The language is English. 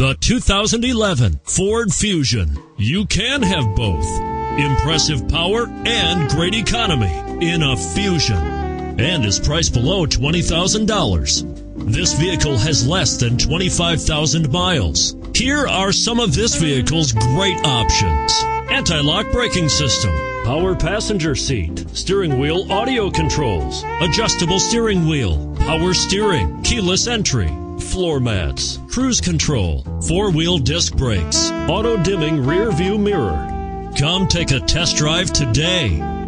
The 2011 Ford Fusion. You can have both impressive power and great economy in a Fusion, and is priced below $20,000. This vehicle has less than 25,000 miles. Here are some of this vehicle's great options: anti-lock braking system, power passenger seat, steering wheel audio controls, adjustable steering wheel, power steering, keyless entry, floor mats, cruise control, four-wheel disc brakes, auto-dimming rear-view mirror. Come take a test drive today.